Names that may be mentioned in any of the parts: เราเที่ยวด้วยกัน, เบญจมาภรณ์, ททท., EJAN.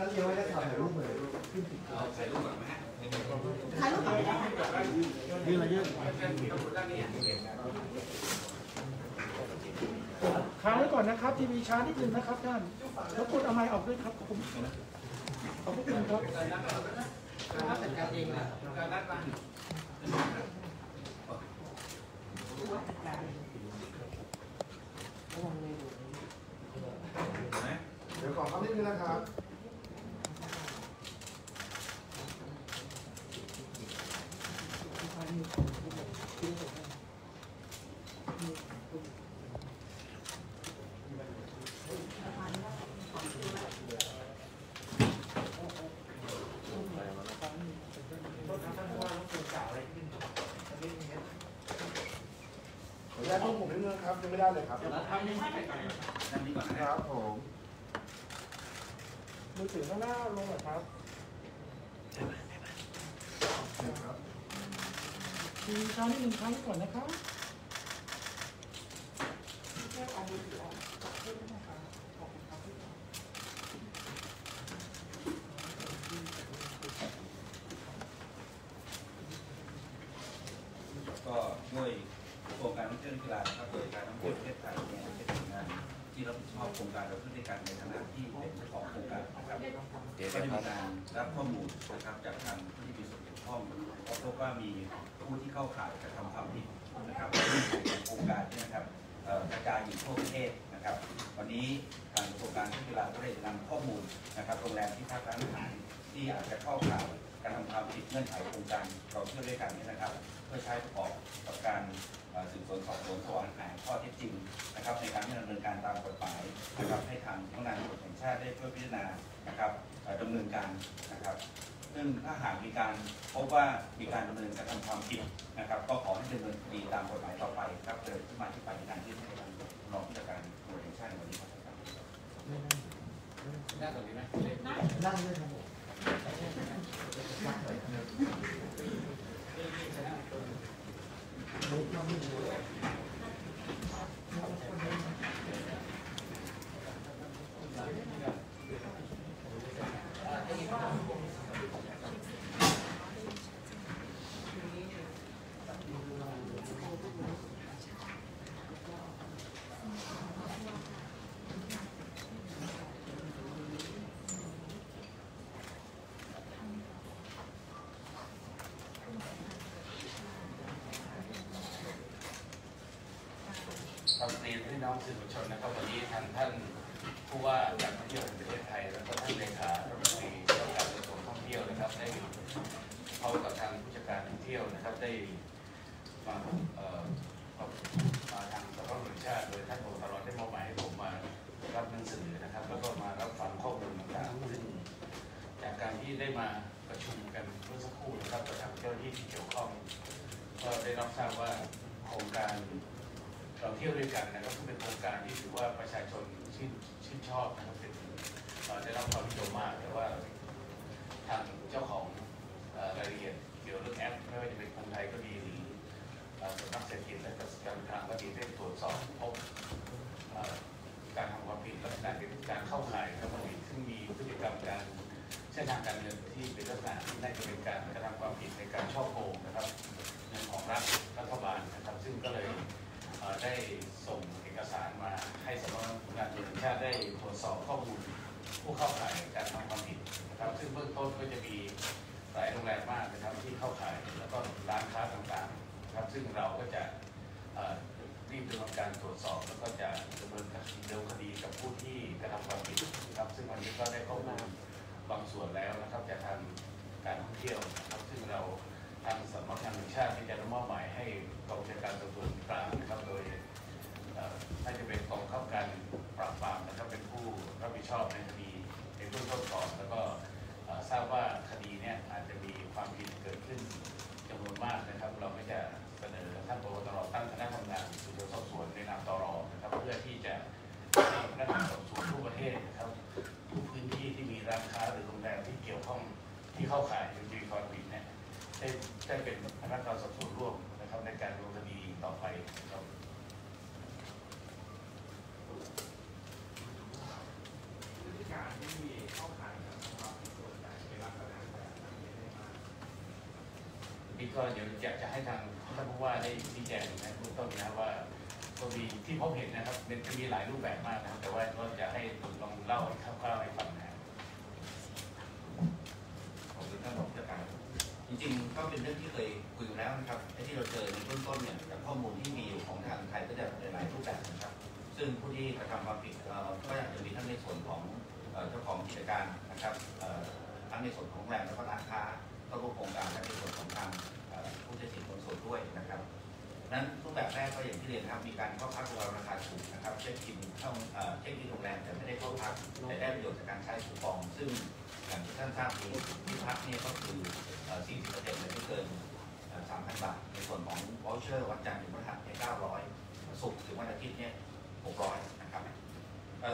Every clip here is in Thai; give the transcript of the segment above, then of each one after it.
นั่นเดียวไม่ได้ถ่ายรูปเลยถ่ายรูปแบบไหมถ่ายรูปแบบได้ยืนมายืนค้างไว้ก่อนนะครับทีวีช้านิดนึงนะครับท่านแล้วกดเอาไมค์ออกด้วยครับผมขอบคุณครับการจัดการเองนะการรัดมาเดี๋ยวขอคำนิดนึงนะครับยังไม่ได้เลยครับทำยังไม่ได้ครับผมมือถือข้างหน้าลงหน่อยครับทีนี้ช้อนหนึ่งครั้งก่อนนะครับแค่เอามือถือออกขึ้นนะครับออกครับก็ด้วยโครงการท่องเที่ยวกีฬานะครับโดยการท่องเที่ยวประเทศไทยเนี่ยเป็นหน่วยงานที่รับผิดชอบโครงการเราขึ้นในการในฐานะที่เป็นเจ้าของโครงการนะครับก็ได้มีการรับข้อมูลนะครับจากทางผู้ที่มีส่วนเกี่ยวข้องก็พบว่ามีผู้ที่เข้าข่ายกระทำความผิดนะครับในโครงการนี้นะครับกระจายอยู่ทั่วประเทศนะครับวันนี้ทางโครงการท่องเที่ยวกีฬาก็ได้นำข้อมูลนะครับโรงแรมที่พักร้านอาหารที่อาจจะเข้าข่ายการทำความผิดเงื่อนไขโครงการเราเที่ยวด้วยกันนี้นะครับเพื่อใช้ประกอบกับการสืบสวนสอบสวนสอบหาข้อเท็จจริงนะครับในการดำเนินการตามกฎหมายนะครับให้ทางสำนักงานตำรวจแห่งชาติได้ช่วยพิจารณานะครับดำเนินการนะครับซึ่งถ้าหากมีการพบว่ามีการดำเนินการทำความผิดนะครับก็ขอให้ดำเนินคดีตามกฎหมายต่อไปครับโดยที่มาที่ไปในการที่ให้ทางรองผู้จัดการตำรวจแห่งชาติวันนี้ครับนั่งตรงนี้ไหมนั่งด้วยครับผมความเรียนพี่น้องสื่อมวลชนนะครับวันนี้ท่านผู้ว่าการท่องเที่ยวแห่งประเทศไทยแล้วก็ท่านเลขารัฐมนตรีว่าการกระทรวงท่องเที่ยวนะครับได้เข้ากับทางผู้จัดการท่องเที่ยวนะครับได้มาทางสำนักงานตำรวจแห่งชาติโดยท่านผบ.ตร.ได้มอบหมายให้ผมมารับหนังสือนะครับแล้วก็มารับฟังข้อมูลต่างๆซึ่งจากการที่ได้มาประชุมกันเมื่อสักครู่นะครับกับทางเจ้าหน้าที่ที่เกี่ยวข้องก็ได้รับทราบว่าโครงการเราเที่ยวด้วยกันนะครับก็เป็นโครงการที่ถือว่าประชาชนชื่นชอบนะครับเป็นได้รับความนิยมมากแต่ว่าทางเจ้าของรายละเอียดเกี่ยวเรื่องแอปไม่ว่าจะเป็นกรุงไทยก็ดีหรือสำนักเศรษฐกิจและการทางก็ดีได้ตรวจสอบพบการทำความผิดลักษณะเป็นการเข้าข่ายความผิดซึ่งมีพฤติกรรมการเส้นทางการเงินที่เป็นลักษณะที่น่าจะเป็นการกระทำความผิดในการช่อโกงนะครับเงินของรัฐบาลนะครับซึ่งก็เลยได้ส่งเอกสารมาให้สำนักงานตำรวจแห่งชาติได้ตรวจสอบข้อมูลผู้เข้าข่ายการทำความผิดนะครับซึ่งเบื้องต้นก็จะมีหลายโรงแรมมากนะครับที่เข้าข่ายแล้วก็ร้านค้าต่างๆนะครับซึ่งเราก็จะรีบดำเนินการตรวจสอบแล้วก็จะดำเนินการดำเนินคดีกับผู้ที่กระทำความผิดนะครับซึ่งวันนี้ก็ได้ข้อมูลบางส่วนแล้วนะครับจากทางการท่องเที่ยวนะครับซึ่งเราทางสำนักงานตำรวจแห่งชาติที่จะมอบหมายให้กองบัญชาการตำรวจกลางนะครับโดยน่าจะเป็นกองข้าการปราบปรามนะครับเป็นผู้รับผิดชอบในคดีในเบื้องต้นก่อนแล้วก็ทราบว่าคดีเนี้ยอาจจะมีความผิดเกิดขึ้นจำนวนมากนะครับเราก็จะเสนอท่านผบ.ตร.ตั้งคณะทำงานสืบสวนสอบสวนในนามตร.นะครับเพื่อที่จะให้พนักงานสอบสวนทั่วประเทศนะครับทุกพื้นที่ที่มีร้านค้าหรือโรงแรมที่เกี่ยวข้องที่เข้าข่ายมีความผิดเนี่ยได้เป็นพนักงานสอบสวนร่วมนะครับในการดำเนินคดีต่อไปครับพฤติการที่มีเข้าข่าย ก็เดี๋ยวจะให้ทางท่านผู้ว่าได้ชี้แจงนะเบื้องต้นนะว่าก็มีที่พบเห็นนะครับมันจะมีหลายรูปแบบมากนะแต่ว่าก็จะให้ผมลองเล่าคร่าวๆให้ฟังนะผมท่านรองผู้จัดการจริงๆก็เป็นเรื่องที่เคยคุยแล้วนะครับที่เราเจอในเบื้องต้นเนี่ยจากข้อมูลที่มีอยู่ของทางไทยก็จะหลายรูปแบบนะครับซึ่งผู้ที่กระทำความผิดก็อาจจะมีทั้งในส่วนของเจ้าของกิจการนะครับทั้งในส่วนของแหล่งแล้วก็ร้านค้าก็รวมโครงการและในส่วนของทางผู้ใช้สิทธิ์คนส่วนด้วยนะครับนั้นรูปแบบแรกก็อย่างที่เรียนครับมีการเข้าพักโรงแรมราคาถูกนะครับเช็คอินเข้าเช็คอินโรงแรมแต่ไม่ได้เข้าพักแต่ได้ประโยชน์จากการใช้คูปองซึ่งอย่างที่ท่านทราบดีที่พักเนี่ยก็คือ 40% เลยไม่เกิน 3,000 บาทในส่วนของวอลเชอร์วันจันทร์ถึงพฤหัสเนี่ย 900 ศุกร์ถึงวันอาทิตย์เนี่ย 600 นะครับ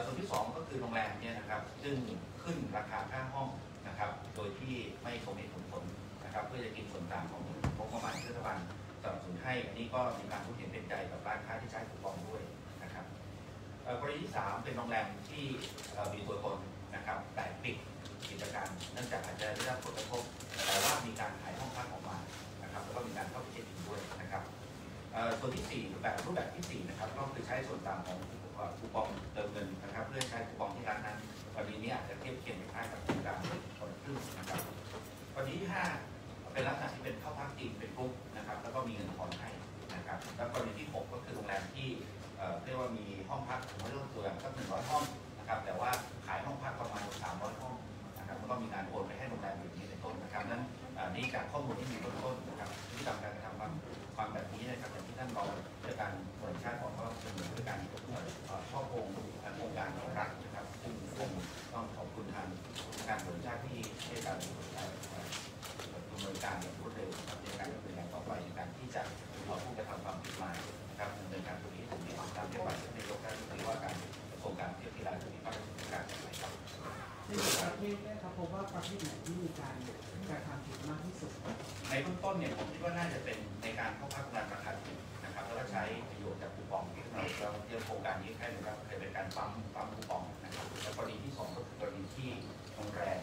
ส่วนที่2ก็คือโรงแรมเนี่ยนะครับซึ่งขึ้นราคาค่าห้องนะครับโดยที่ไม่สมเหตุสมผลนะครับเพื่อจะกินส่วนต่างของงบประมาณรัฐบาลสนับสนุนให้อันนี้ก็มีการรู้เห็นเป็นใจกับร้านค้าที่ใช้คูปองด้วยนะครับกรณีที่3เป็นโรงแรมที่มีตัวตนนะครับแต่ปิดกิจการเนื่องจากอาจจะได้รับผลกระทบแต่ว่ามีการขายห้องพักออกมานะครับแล้วก็มีการเข้าไปเช็คอินด้วยนะครับส่วนที่4แบบรูปแบบที่4นะครับก็คือใช้ส่วนต่างของคูปองเติมเงินนะครับเพื่อใช้คูปองที่ร้านนั้นกรณีนี้อาจจะเทียบเคียงกับค่ากับกิจการผลขึ้นนะครับกรณีที่5เป็นลักษณะที่เป็นเข้าพักจริงเป็นกรุ๊ปนะครับแล้วก็มีเงินผ่อนให้นะครับแล้วกรณีที่6ก็คือโรงแรมที่เรียกว่ามีห้องพักผมไม่รู้ตัวอย่างสัก100 ห้องนะครับแต่ว่าขายห้องพักประมาณ300 ห้องนะครับแล้วก็มีการโอนไปให้โรงแรมอยู่ในต้นนะครับนั้นนี่จากข้อมูลที่มีต้นนะครับที่ทำการกระทำความแบบนี้นะครับอย่างที่ท่านรองผู้จัดการตำรวจแห่งชาติบอกว่าเป็นเหมือนการช่อโกงโครงการของรัฐนะครับซึ่งผมต้องขอบคุณทางการตำรวจแห่งชาติที่ได้การดำเนินการอย่างรวดเร็วในการดำเนินการต่อไปในการที่จะผู้กระทำความผิดมานะครับดำเนินการตรงนี้ถึงมีความตามเรียบร้อยในโลกการหรือว่าการโครงการเที่ยวกีฬาจะมีความดำเนินการอย่างไรครับในประเทศนะครับผมว่าประเทศไหนที่มีการกระทำผิดมากที่สุดในเบื้องต้นเนี่ยผมคิดว่าน่าจะเป็นในการเข้าพักงานประคับนะครับแล้วก็ใช้ประโยชน์จากคูปองที่เราเรื่องโครงการนี้แค่นี้ครับเป็นการปั๊มคูปองนะครับและกรณีที่2ก็คือกรณีที่โรงแรม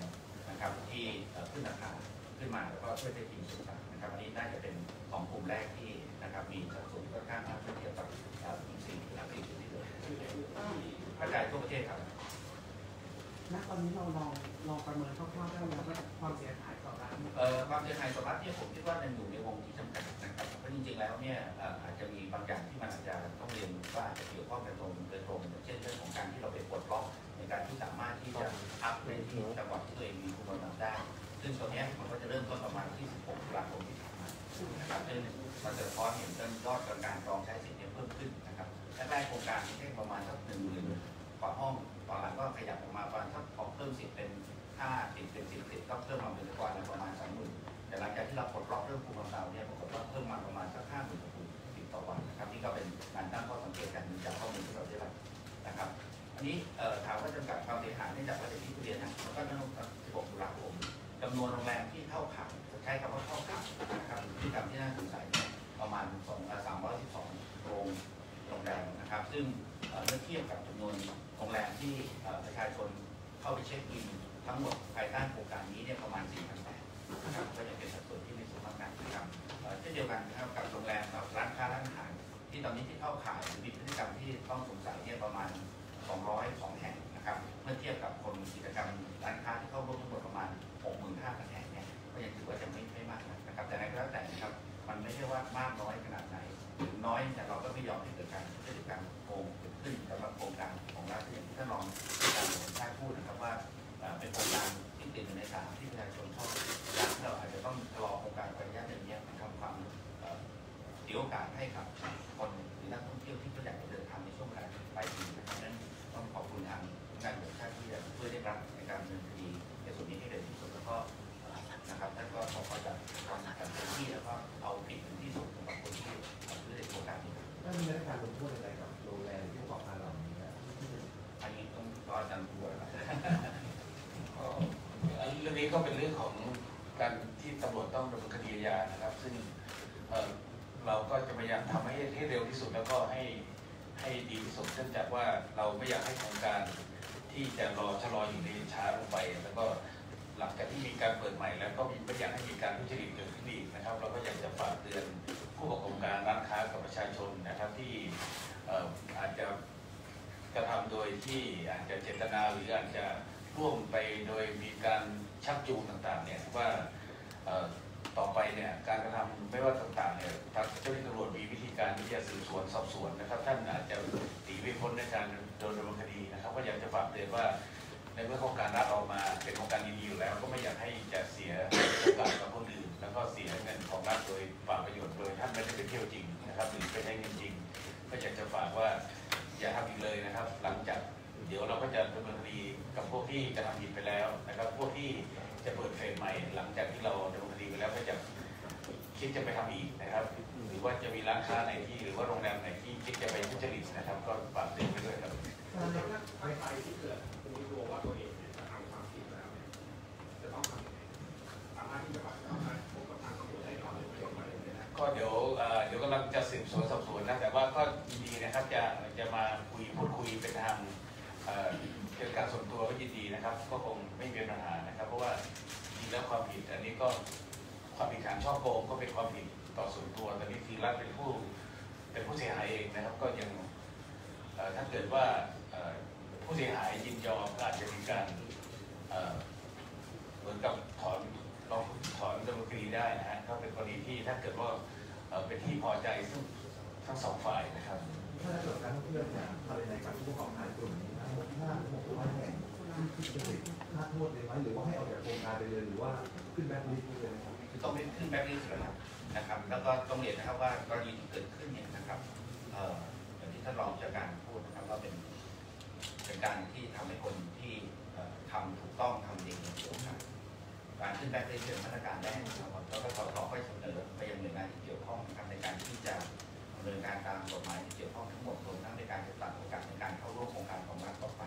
นะครับที่ขึ้นราคาขึ้นมาแล้วก็ช่วยได้ทีมสุดท้ายนะครับอันนี้น่าจะเป็น2กลุ่มแรกที่นะครับมีสัดส่วนค่อนข้างมากเมื่อเทียบกับอีก4 จุดที่เหลือภาคใหญ่ทั่วประเทศครับณตอนนี้เราลองประเมินคร่าวๆได้แล้วว่าความเสียหายต่อรัฐความเสียหายต่อรัฐเนี่ยผมคิดว่ามันอยู่ในวงที่จำกัดนะครับเพราะจริงๆแล้วเนี่ยอาจจะมีบางอย่างที่มันอาจจะต้องเรียนว่าจะเกี่ยวข้องกันโดยตรงเช่นเรื่องของการที่เราไปปลดล็อกในการที่สามารถที่จะอัพในที่จังหวัดที่ตัวเองมีคุณภาพได้ซึ่งตอนนี้มันก็จะเริ่มต้นประมาณที่16 ตุลาคมที่ผ่านมานะครับซึ่งมันจะพอเห็นเรื่องยอดการจองใช้สิทธิ์เพิ่มขึ้นนะครับและได้โครงการที่แค่ประมาณสัก 10,000 กว่าห้องตอนหลังก็ขยับออกมาประมาณสักพอเพิ่มสิทธิ์เป็น50เป็น10ก็เพิ่มมาเป็นกว่าประมาณ 20,000 แต่หลังจากที่เราปลดล็อกเรื่องภูมิลำเนาเนี่ยปรากฏว่าเพิ่มมาประมาณสัก 50,000 ต่อวันนะครับนี่ก็เป็นการตั้งข้อสังเกตกันจากข้อมูลที่เราได้รับนะครับอันนี้ถามว่าจำกัดความเสียหายเนื่องจากว่าในที่เรียนนะมันก็ตั้งแต่16 ตุลาคมจำนวนโรงแรมที่เข้าข่ายใช้คำว่าเข้าข่ายนะครับที่จำที่น่าสงสัยประมาณ 2,312 โรงแรมนะครับซึ่งเมื่อเทียบกับจำนวนโรงแรมที่ประชาชนเข้าไปเช็คอินทั้งหมดภายใต้โครงการนี้เนี่ยประมาณ 4,800 นะครับก็ยังเป็นสัดส่วนที่ไม่สูงมากนักนะครับเช่นเดียวกันนะครับกับโรงแรมกับร้านค้าร้านอาหารที่ตอนนี้ที่เข้าข่ายหรือมีพฤติกรรมที่ต้องสงสัยเนี่ยประมาณ 202 แห่งนะครับเมื่อเทียบกับคนกิจกรรมร้านค้าที่เข้าร่วมทั้งหมดประมาณ 65,000 แห่งเนี่ยก็ยังถือว่าจะไม่มากนะครับแต่ในก็แล้วแต่นะครับมันไม่ใช่ว่ามากน้อยขนาดไหนถึงน้อยแต่เราก็ไม่ยอมให้เกิดการพฤติกรรมโกงเกิดขึ้นสำหรับโครงการของรัฐที่ท่านรองผู้การท่านพูดนะครับว่าเป็นโครงการที่ติดอยู่ในสามที่ประชาชนชอบดังนั้นเราอาจจะต้องรอโครงการระยะหนึ่งเนี่ยทำความเสียโอกาสให้กับคนหรือนักท่องเที่ยวที่อยากจะเดินทางในช่วงเวลาปลายปีนะครับนั้นต้องขอบคุณทางการตรวจสอบที่เพื่อได้รับในการดำเนินคดีในส่วนนี้ให้เร็วที่สุดแล้วก็นะครับท่านก็ขอจะทำการเต็มที่แล้วก็เอาผิดถึงที่สุดสำหรับคนที่เรื่องโครงการนี้ถ้ามีการลงโทษอะไรกับโรงแรมที่ประกอบการเหล่านี้อันนี้ต้องรออาจารย์ตัวนะครับเรื่องนี้ก็เป็นเรื่องของการที่ตำรวจต้องดำเนินคดีอาญานะครับซึ่งเราก็จะพยายามทำให้เร็วที่สุดแล้วก็ให้ดีที่สุดเนื่องจากว่าเราไม่อยากให้โครงการที่จะรอชะลออยู่ในช้าลงไปแล้วก็ หลังจากที่มีการเปิดใหม่แล้วก็ไม่อยากให้มีการทุจริตเกิดขึ้นอีกนะครับเราก็อยากจะฝากเตือนผู้ประกอบการร้านค้ากับประชาชนนะครับที่อาจจะกระทำโดยที่อาจจะเจตนาหรืออาจจะร่วมไปโดยมีการชักจูงต่างๆเนี่ยว่าต่อไปเนี่ยการกระทำไม่ว่าต่างๆเนี่ยทางเจ้าหน้าที่ตำรวจมีวิธีการที่จะสืบสวนสอบสวนนะครับท่านอาจจะตีไม่พ้นในการโดนดำเนินคดีนะครับก็อยากจะฝากเตือนว่าในเมื่อโครงการรับออกมาเป็นโครงการดีๆอยู่แล้วก็ไม่อยากให้จะเสียโอกาสกับคนอื่นแล้วก็เสียเงินของรัฐโดยฝากประโยชน์โดยท่านไม่ได้ไปเที่ยวจริงนะครับหรือไปใช้เงินจริงก็อยากจะฝากว่าอย่าทำอีกเลยนะครับหลังจากเดี๋ยวเราก็จะดำเนินคดีกับพวกที่กระทำผิดไปแล้วนะครับพวกที่จะเปิดเฟสใหม่หลังจากที่เราดำเนินคดีไปแล้วก็จะคิดจะไปทำอีกนะครับหรือว่าจะมีร้านค้าไหนที่หรือว่าโรงแรมไหนที่คิดจะไปทุจริตนะครับก็ฝากเตือนไปด้วยครับก็เดี๋ยวกำลังจะสืบสวนสอบสวนนะแต่ว่าก็ดีนะครับจะมาพูดคุยเป็นทางเป็นการส่วนตัวก็ยินดีนะครับก็คงไม่มีปัญหานะครับเพราะว่าจริงแล้วความผิดอันนี้ก็ความผิดฐานช่อโกงก็เป็นความผิดต่อส่วนตัวแต่นี่คือรัฐเป็นผู้เสียหายเองนะครับก็ยังถ้าเกิดว่าผู้เสียหายยินยอมก็อาจจะมีการเหมือนกับถอนดำเนินคดีได้นะฮะก็เป็นกรณีที่ถ้าเกิดว่าเป็นที่พอใจซึ่งทั้งสองฝ่ายนะครับถ้าเกิดการท่องเที่ยวเนี่ยภายในการผู้ประกอบการกลุ่มนี้ทั้งหมด5 6 0 0แห่งถ้าโทษเลยไหมหรือว่าให้ออกจากโครงการไปเลยหรือว่าขึ้นแบ็คลิสต์เลยนะครับคือต้องเป็นขึ้นแบ็คลิสต์นะครับแล้วก็ต้องเรียนนะครับว่ากรณีที่เกิดขึ้นเนี่ยนะครับอย่างที่ท่านรองผู้จัดการพูดนะครับว่าเป็นการที่ทำให้คนที่ทำถูกต้องทำดีเนี่ยถูกต้องการขึ้นแบ็คลิสต์เป็นมาตรการแรกนะครับแล้วก็ค่อยเสนอไปยังหน่วยงานที่เกี่ยวข้องนะครับในการที่จะดำเนินการตามกฎหมายที่เกี่ยวข้องทั้งหมดรวมทั้งในการจัดตั้งโครงการในการเข้าร่วมโครงการของรัฐต่อไป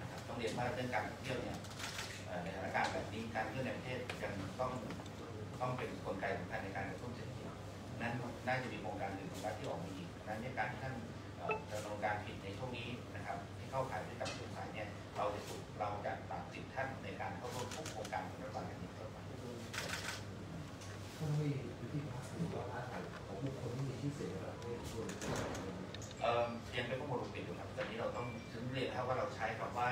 นะครับต้องเรียนว่าเรื่องการท่องเที่ยวเนี่ยในสถานการณ์แบบนี้การท่องเที่ยวในประเทศกันต้องเป็นกลไกสำคัญในการกระตุ้นเศรษฐกิจนั้นน่าจะมีโครงการอื่นของรัฐที่ออกมาอีกนั้นในการที่ท่านดำเนินการผิดในช่วงนี้นะครับที่เข้าข่ายพฤติกรรมผิดสายเนี่ยเราจะตัดสิทธิ์ท่านในการเข้าร่วมทุกโครงการของรัฐบาลกันอีกต่อไปต้องมีที่พักหรือว่าร้านอาหารของบุคคลที่มีชื่อเสียงยังเป็นข้อมูลปิดอยู่ครับตอนนี้เราต้องถึงเรียนครับว่าเราใช้คำว่า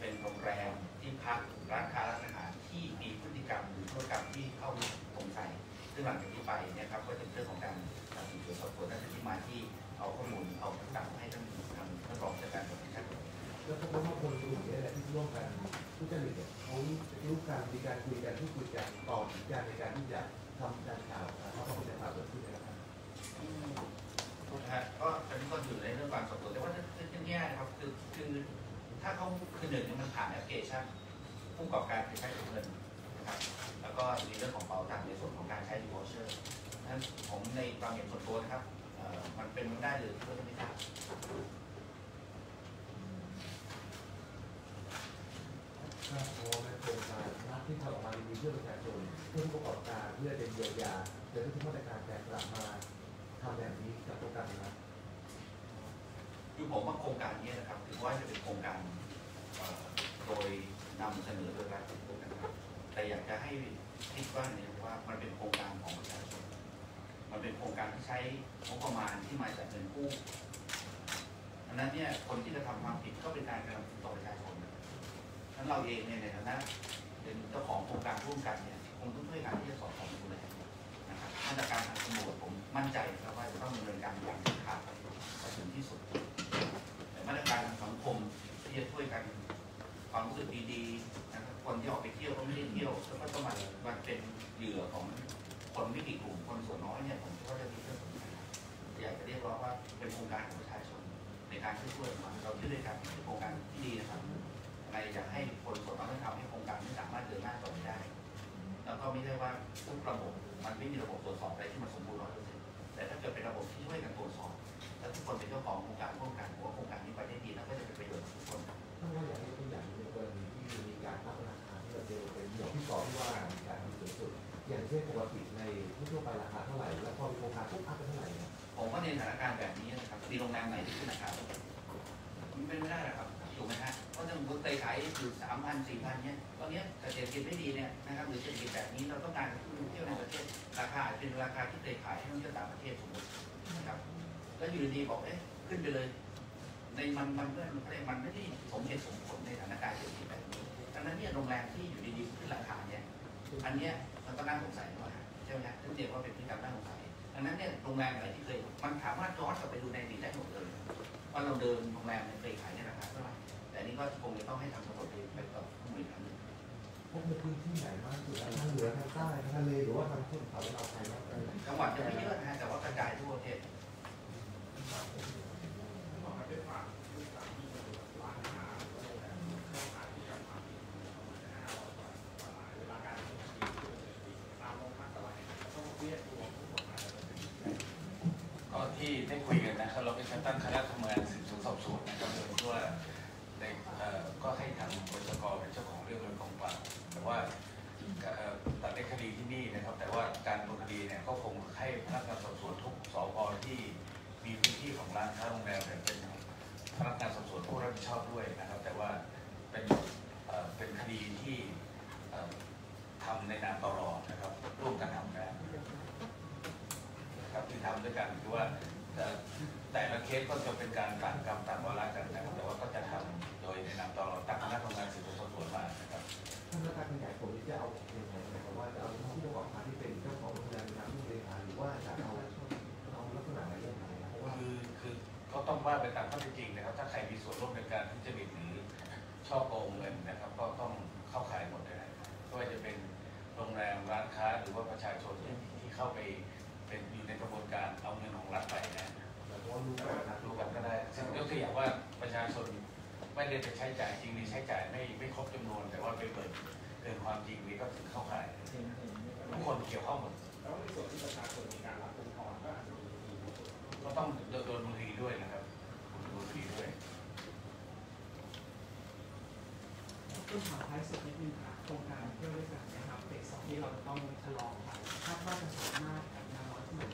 เป็นโรงแรมที่พักร้านค้าร้านอาหารที่มีพฤติกรรมหรือพฤติกรรมที่เข้าสงสัยซึ่งหลังจากนี้ไปเนี่ยครับก็จะเป็นเรื่องของการสืบสวนสอบสวนและที่มาที่เอาข้อมูลเอาพฤติกรรมให้ท่านรองผู้จัดการตรวจสอบแล้วก็ข้อมูลส่วนนี้แหละที่ร่วมกันผู้จัดการเขารู้การมีการคุยกันที่คุยกันต่อสัญญาในการที่จะทำการข่าวแล้วก็เป็นข่าวเกิดขึ้นนะครับก็ตอนนี้ก็อยู่ในเรื่องการสอบสวนแต่ว่าคือแง่นะครับคือถ้าเขาคือหนึ่งมันผ่านแอปพลิเคชันผู้ประกอบการใช้เงินนะครับแล้วก็มีเรื่องของเป๋าตังในส่วนของการใช้ดิวอเชอร์นั้นผมในความเห็นส่วนตัวนะครับมันเป็นได้หรือไม่ได้ถ้าโค้ดโครงการนักที่ทำออกมาดีเพื่อประชาชนเพื่อประกอบการเพื่อเป็นเยียวยาโดยที่มาตรการแตกต่างมาทำแบบนี้กับโครงการนี้นะคือผมว่าโครงการนี้นะครับถือว่าจะเป็นโครงการโดยนำเสนอโดยรัฐโครงการแต่อยากจะให้คิดว่าเนี่ยว่ามันเป็นโครงการของประชาชนมันเป็นโครงการที่ใช้งบประมาณที่มาจากเงินกู้ดังนั้นเนี่ยคนที่จะทำความผิดก็เป็นการกระทำผิดต่อประชาชนดังนั้นเราเองเนี่ยในฐานะเป็นเจ้าของโครงการร่วมกันเนี่ยคงต้องช่วยกันที่จะสอบสวนดูแลนะครับมาตรการทางตำรวจผมมั่นใจนะครับว่าจะต้องดำเนินการอย่างเด็ดขาดไปถึงที่สุดแต่มาตรการทางสังคมที่จะช่วยกันความรู้สึกดีๆนะครับคนที่ออกไปเที่ยวก็ไม่ได้เที่ยวแล้วก็ต้องมาเป็นเหยื่อของคนไม่กี่กลุ่มคนส่วนน้อยเนี่ยผมก็จะมีเรื่องสำคัญอยากจะเรียกร้องว่าเป็นโครงการของประชาชนในการช่วยกันเราช่วยด้วยกันเป็นโครงการที่ดีนะครับอะไรอยากให้คนส่วนน้อยทำให้โครงการนี้สามารถเดินหน้าต่อไปได้แล้วก็ไม่ใช่ว่าทุกระบบมันไม่มีระบบตรวจสอบอะไรที่มันสมบูรณ์ 100%แต่ถ้าเกิดเป็นระบบที่ช่วยกันตรวจสอบและทุกคนเป็นเจ้าของโครงการร่วมกันหัวโครงการนี้ไปได้ดีแล้วก็จะเป็นประโยชน์ทุกคนครับถ้าว่าอย่างนี้ตัวอย่างในกรณีที่มีการตั้งราคาที่เราเจอเป็นอย่างที่สองที่ว่ามีการทำสูงสุดอย่างเช่นปกติในทั่วไปราคาเท่าไหร่และพอมีโครงการทุกอัพเป็นเท่าไหร่ผมว่าในสถานการณ์แบบนี้นะครับมีโรงแรมไหนที่ขึ้นราคาไม่ได้นะครับอยู่ กไหมฮะเพราะถ้าผมเคยขายอยู่ 3,000 4,000 เนี่ยตอนนี้เกษตรกิจไม่ดีเนี่ยนะครับหรือเศรษฐกิจแบบนี้เราต้องการให้ผู้เที่ยวในประเทศราคาเป็นราคาที่เคยขายให้ผู้เที่ยวต่างประเทศสมมตินะครับแล้วอยู่ดีๆบอกเอ๊ะขึ้นไปเลยในมันเรื่องมันไม่ได้ผมเห็นสมผลในสถานการณ์เศรษฐกิจแบบนี้ดังนั้นเนี่ยโรงแรมที่อยู่ดีๆขึ้นราคาเนี่ยอันเนี้ยมันก็น่าสงสัยว่าใช่ไหมฮะท่านเรียกว่าเป็นพฤติกรรมน่าสงสัยดังนั้นเนี่ยโรงแรมอะไรที่เคยมันสามารถย้อนกลับไปดูในอดีตได้หมดเลยว่าเราเดินโรงแรมในเคยขายในราคาเท่าไหร่แต่นี่ก็คงจะต้องให้ทางสำรวจไปต่อข้อมูลอีกครั้งหนึ่งพวกพื้นที่ไหนมากสุดทางเหนือทางใต้ทางทะเลหรือว่าทางขึ้นเขาเราไปแล้วจังหวัดจะไม่เยอะนะแต่ว่ากระจายทั่วประเทศที่ได้คุยกันนะครับเราเป็นการตั้งคณะทำงานสืบสวนสอบสวนนะครับโดยที่ว่าก็ให้ทางปชก.เป็นเจ้าของเรื่องกองปราบแต่ว่าตัดในคดีที่นี่นะครับแต่ว่าการดำเนินคดีเนี่ยก็คงให้พนักงานสอบสวนทุกสพ.ที่มีพื้นที่ของร้านค้าโรงแรมเป็นพนักงานสอบสวนผู้รับผิดชอบด้วยนะครับแต่ว่าเป็นคดีที่ทำในนามตร.นะครับร่วมกันทำงานที่ทำด้วยกันคือว่าแต่ละเคสก็จะเป็นการต่างกรรมต่างวาระกันนะครับแต่ว่าก็จะทำโดยในนามตลอดตั้งคณะทำงานสืบสวนสอบสวนมานะครับท่านประธานขยายผลที่จะเอาอย่างไรนะครับว่าจะเอาผู้ประกอบการที่เป็นเจ้าของโรงแรมผู้บริหารหรือว่าจะเอาลักษณะอะไรอย่างไรเพราะว่าคือก็ต้องว่าไปตามข้อเท็จจริงนะครับถ้าใครมีส่วนร่วมในการทุจริตหรือช่อโกงเงินนะครับก็ต้องเข้าข่ายหมดเลยไม่ว่าจะเป็นโรงแรมร้านค้าหรือว่าประชาชนที่เข้าไปเป็นอยู่ในกระบวนการเอาเงินของรัฐไปนะแต่ว่ารู้กันก็ได้ซึ่งยกตัวอย่างว่าประชาชนไม่ได้ไปใช้จ่ายจริงหรือใช้จ่ายไม่ครบจำนวนแต่ว่าไปเบิกเกินความจริงนี้ก็ถึงเข้าข่ายทุกคนเกี่ยวข้องหมดแล้วในส่วนที่ประชาชนมีการรับเงินทอนก็ต้องโดนบุรีด้วยนะครับบุรีด้วยต้นข่าวท้ายสุดนิดนึงค่ะโครงการเพื่อด้วยกันนะครับเฟสสองที่เราต้องชะลอค่ะคาดว่าจะสามารถ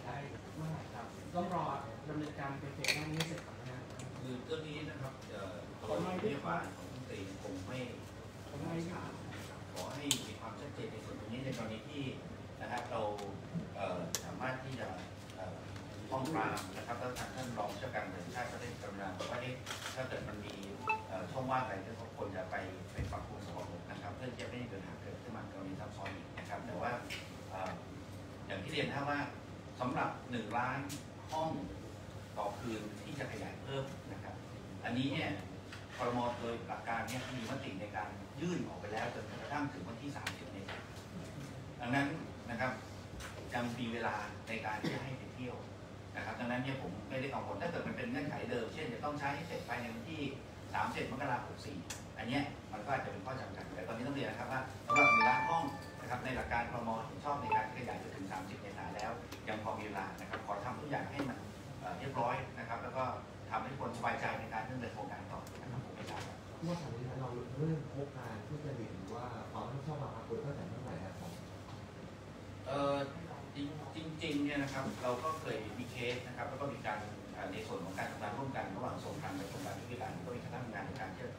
ได้เมื่อไหร่ครับต้องรอดำเนินการไปเสร็จหน้านี้เสร็จก่อนนะครับคือเรื่องนี้นะครับตัวเรียกว่าของคุณตีคงไม่ขาดขอให้มีความชัดเจนในส่วนตรงนี้ในกรณีที่นะครับเราสามารถที่จะป้องปรามนะครับแล้วท่านรองเจ้าการเมืองชาติก็ได้กำลังบอกว่าถ้าเกิดมันมีช่องว่างอะไรที่ควรจะไปปรับปรุงสมองนะครับเพื่อจะไม่ให้เกิดหากเกิดขึ้นมากรณีซับซ้อนอีกนะครับแต่ว่าอย่างที่เรียนถ้าว่าสำหรับ1ล้านห้องต่อคืนที่จะขยายเพิ่มนะครับอันนี้เนี่ยครม.โดยหลักการเนี่ยมีมติในการยื่นออกไปแล้วจนกระทั่งถึงวันที่ 30 เมษายนดังนั้นนะครับยังมีเวลาในการที่ให้ไปเที่ยวนะครับดังนั้นเนี่ยผมไม่ได้กังวลถ้าเกิดมันเป็นเงื่อนไขเดิมเช่นจะต้องใช้ให้เสร็จภายในวันที่ 30 มกราคม 64 อันเนี้ยมันก็อาจจะเป็นข้อจำกัดแต่ตอนนี้ต้องเรียนนะครับว่าสำหรับ1ล้านห้องในหลักการครม.เห็นชอบในการขยายจนถึง 30 เมษายนแล้วยังพอมีเวลานะครับขอทำทุกอย่างให้มันเรียบร้อยนะครับแล้วก็ทำให้คนสบายใจในการดำเนินโครงการต่อนะครับผมไม่ทราบว่าทางนี้เราเริ่มโครงการที่จะเห็นว่าความรับผิดชอบมาปรากฏตั้งแต่เมื่อไหร่ครับผมจริงเนี่ยนะครับเราก็เคยมีเคสนะครับแล้วก็มีการในส่วนของการทำงานร่วมกันระหว่างส่วนกลางและส่วนกลางที่มีการก็มีการทำงานในการที่จะ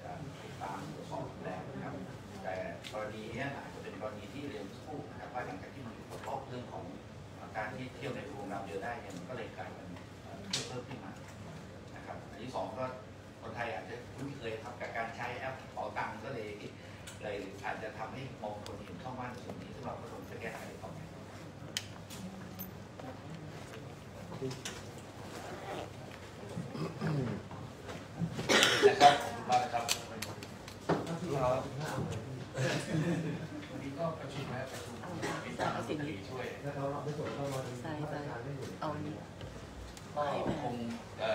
ติดตามตรวจสอบแล้วนะครับแต่กรณีนี้อาจจะเป็นกรณีที่เรียนคู่นะครับว่าหลังจากที่มันมีผลกระทบเรื่องของการที่เที่ยวในโรงแรมเยอะได้เนี่ยมันก็เลยกลายเป็นเพิ่มขึ้นมานะครับอันที่สองก็คนไทยอาจจะคุ้นเคยครับกับการใช้แอปเป๋าตังค์ก็เลยอาจจะทำให้มองคนเห็นช่องว่างในส่วนนี้ซึ่งเราก็ต้องแก้ไขต่อไปนะครับมาครับวันนี้ก็ประชุมแล้วประชุมมีการช่วยแล้วเราไม่ส่วนเราใส่ไปเอานี้ก็คง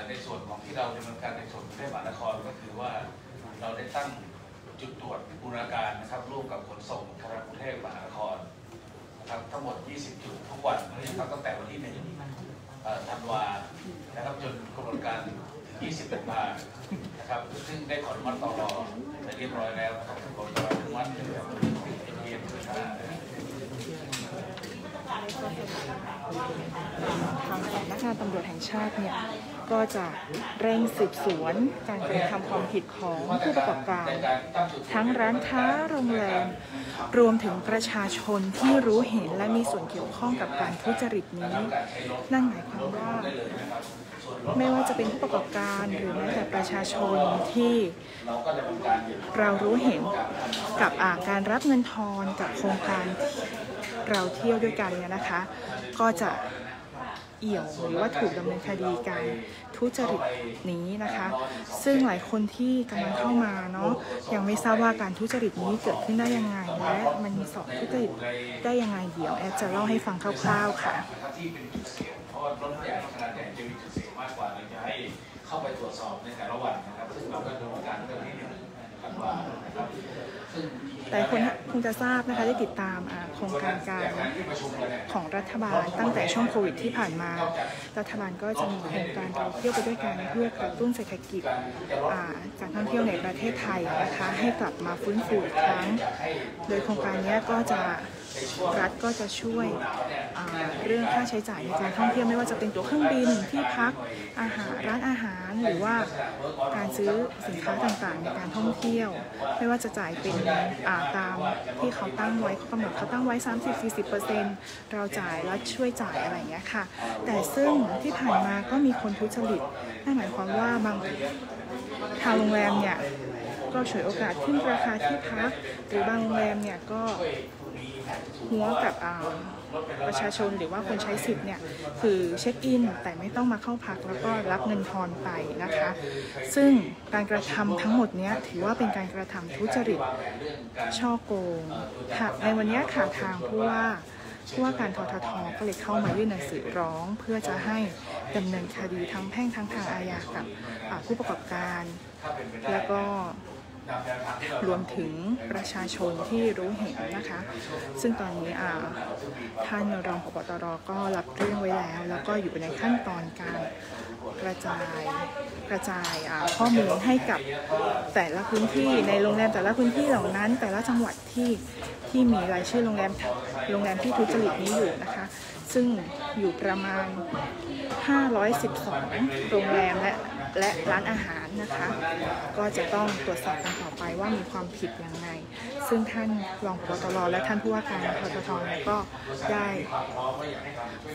ในส่วนของที่เราดำเนินการในส่วนกรุงเทพมหานครก็คือว่าเราได้ตั้งจุดตรวจบูรณาการนะครับร่วมกับขนส่งกรุงเทพมหานครนะครับทั้งหมด 20 จุดทุกวันนะครับตั้งแต่วันที่1 ธันวานะครับจนกระบวนการ20 ธันวานะครับซึ่งได้ขออนุมัติตลอดเรียบร้อยแล้วนะครับขออนุมัติทางสำนักงานตำรวจแห่งชาติเนี่ย ก็จะเร่งสืบสวนการกระทำความผิดของผู้ประกอบการทั้งร้านค้าโรงแรมรวมถึงประชาชนที่รู้เห็นและมีส่วนเกี่ยวข้องกับการทุจริตนี้นั่นหมายความว่าไม่ว่าจะเป็นผู้ประกอบการหรือแม้แต่ประชาชนที่เรารู้เห็นกับการรับเงินทอนกับโครงการเราเที่ยวด้วยกันเนี่ยนะคะก็จะเอี่ยวหรือว่าถูกดำเนินคดีการทุจริตนี้นะคะซึ่งหลายคนที่กำลังเข้ามาเนาะยังไม่ทราบว่าการทุจริตนี้เกิดขึ้นได้ยังไงและมันมีสอบทุจริตได้ยังไงเดี๋ยวแอดจะเล่าให้ฟังคร่าวๆค่ะเข้าไปตรวจสอบในแต่ละวันนะครับซึ่งเราก็ดำเนินการเรื่องนี้กันว่านะครับแต่คนคงจะทราบนะคะได้ติดตามโครงการของรัฐบาลตั้งแต่ช่วงโควิดที่ผ่านมารัฐบาลก็จะมีโครงการเราเที่ยวไปด้วยกันเพื่อกระตุ้นเศรษฐกิจการท่องเที่ยวในประเทศไทยนะคะให้กลับมาฟื้นฟูอีกครั้งโดยโครงการนี้ก็จะรัฐก็จะช่วยเรื่องค่าใช้จ่ายในการท่องเที่ยวไม่ว่าจะเป็นตั๋วเครื่องบินที่พักอาหารร้านอาหารหรือว่าการซื้อสินค้าต่างๆในการท่องเที่ยวไม่ว่าจะจ่ายเป็นตามที่เขาตั้งไว้เขากำหนดเขาตั้งไว้ 30-40% เราจ่ายรัฐช่วยจ่ายอะไรอย่างเงี้ยค่ะแต่ซึ่งที่ผ่านมาก็มีคนทุจริตนั่นหมายความว่าบางทางโรงแรมเนี่ยก็ฉวยโอกาสขึ้นราคาที่พักหรือบางโรงแรมเนี่ยก็หัวกับประชาชนหรือว่าคนใช้สิทธิ์เนี่ยคือเช็คอินแต่ไม่ต้องมาเข้าพักแล้วก็รับเงินทอนไปนะคะซึ่งการกระทำทั้งหมดนี้ถือว่าเป็นการกระทำทุจริตช่อโกงค่ะในวันนี้ค่ะทางผู้ว่าการททท.ก็เลยเข้ามายื่นหนังสือร้องเพื่อจะให้ดำเนินคดีทั้งแพ่งทั้งทางอาญากับผู้ประกอบการแล้วก็รวมถึงประชาชนที่รู้เห็นนะคะซึ่งตอนนี้ท่านรองผบ.ตร.ก็รับเรื่องไว้แล้วแล้วก็อยู่ในขั้นตอนการกระจายข้อมูลให้กับแต่ละพื้นที่ในโรงแรมแต่ละพื้นที่เหล่านั้นแต่ละจังหวัดที่มีรายชื่อโรงแรมที่ทุจริตนี้อยู่นะคะซึ่งอยู่ประมาณ512โรงแรมและร้านอาหารนะคะก็จะต้องตรวจสอบกันต่อไปว่ามีความผิดอย่างไรซึ่งท่านรองผบ.ตร.และท่านผู้ว่าการททท.ก็ได้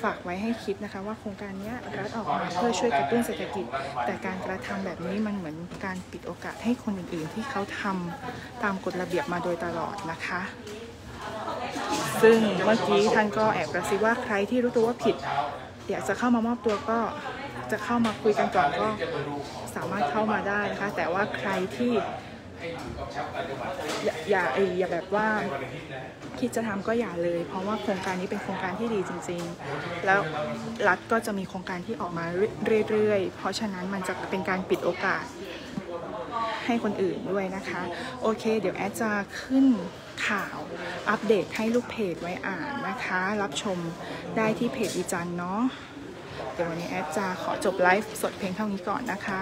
ฝากไว้ให้คิดนะคะว่าโครงการนี้รัฐออกมาเพื่อช่วยกระตุ้นเศรษฐกิจแต่การกระทำแบบนี้มันเหมือนการปิดโอกาสให้คนอื่นๆที่เขาทำตามกฎระเบียบมาโดยตลอดนะคะซึ่งเมื่อกี้ท่านก็แอบกระซิบว่าใครที่รู้ตัวว่าผิดอยากจะเข้ามามอบตัวก็จะเข้ามาคุยกันก่อนก็สามารถเข้ามาได้นะคะแต่ว่าใครที่อย่าแบบว่าคิดจะทำก็อย่าเลยเพราะว่าโครงการนี้เป็นโครงการที่ดีจริงๆแล้วรัฐก็จะมีโครงการที่ออกมาเรื่อยๆเพราะฉะนั้นมันจะเป็นการปิดโอกาสให้คนอื่นด้วยนะคะโอเคเดี๋ยวแอดจะขึ้นข่าวอัปเดตให้ลูกเพจไว้อ่านนะคะรับชมได้ที่เพจอีจันเนาะเดี๋ยววันนี้แอดจะขอจบไลฟ์สดเพียงเท่านี้ก่อนนะคะ